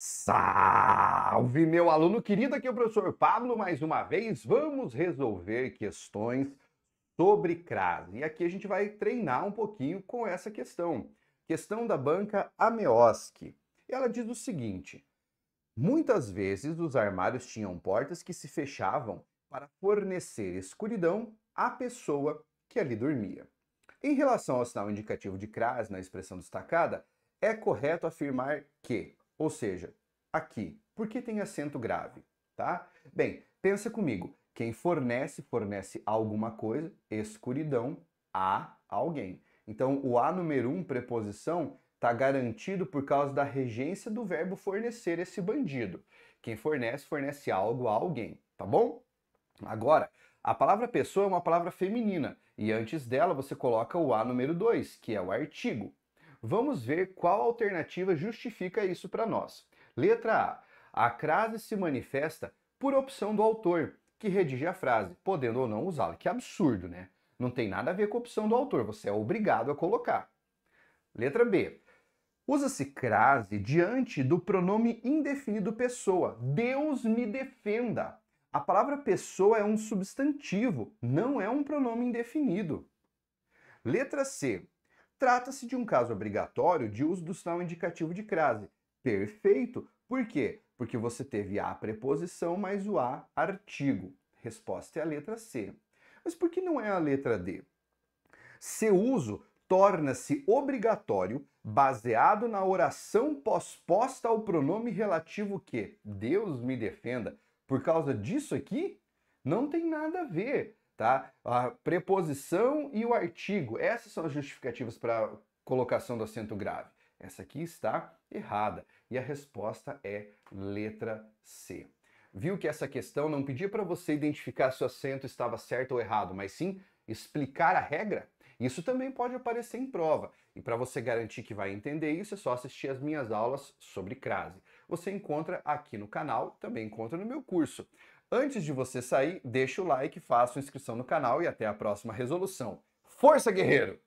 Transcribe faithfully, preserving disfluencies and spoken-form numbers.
Salve, meu aluno querido! Aqui é o professor Pablo, mais uma vez vamos resolver questões sobre crase. E aqui a gente vai treinar um pouquinho com essa questão. Questão da banca Ameoski. Ela diz o seguinte: muitas vezes os armários tinham portas que se fechavam para fornecer escuridão à pessoa que ali dormia. Em relação ao sinal indicativo de crase na expressão destacada, é correto afirmar que, ou seja, aqui, por que tem acento grave, tá? Bem, pensa comigo, quem fornece, fornece alguma coisa, escuridão, a alguém. Então, o a número um, preposição, está garantido por causa da regência do verbo fornecer, esse bandido. Quem fornece, fornece algo a alguém, tá bom? Agora, a palavra pessoa é uma palavra feminina, e antes dela você coloca o a número dois, que é o artigo. Vamos ver qual alternativa justifica isso para nós. Letra A. A crase se manifesta por opção do autor, que redige a frase, podendo ou não usá-la. Que absurdo, né? Não tem nada a ver com a opção do autor, você é obrigado a colocar. Letra B. Usa-se crase diante do pronome indefinido pessoa. Deus me defenda. A palavra pessoa é um substantivo, não é um pronome indefinido. Letra C. Trata-se de um caso obrigatório de uso do sinal indicativo de crase. Perfeito. Por quê? Porque você teve a preposição mais o a artigo. Resposta é a letra C. Mas por que não é a letra D? Seu uso torna-se obrigatório baseado na oração posposta ao pronome relativo que Deus me defenda. Por causa disso aqui, não tem nada a ver. Tá? A preposição e o artigo, essas são as justificativas para a colocação do acento grave. Essa aqui está errada. E a resposta é letra C. Viu que essa questão não pedia para você identificar se o acento estava certo ou errado, mas sim explicar a regra? Isso também pode aparecer em prova. E para você garantir que vai entender isso, é só assistir as minhas aulas sobre crase. Você encontra aqui no canal, também encontra no meu curso. Antes de você sair, deixa o like, faça a inscrição no canal e até a próxima resolução. Força, guerreiro!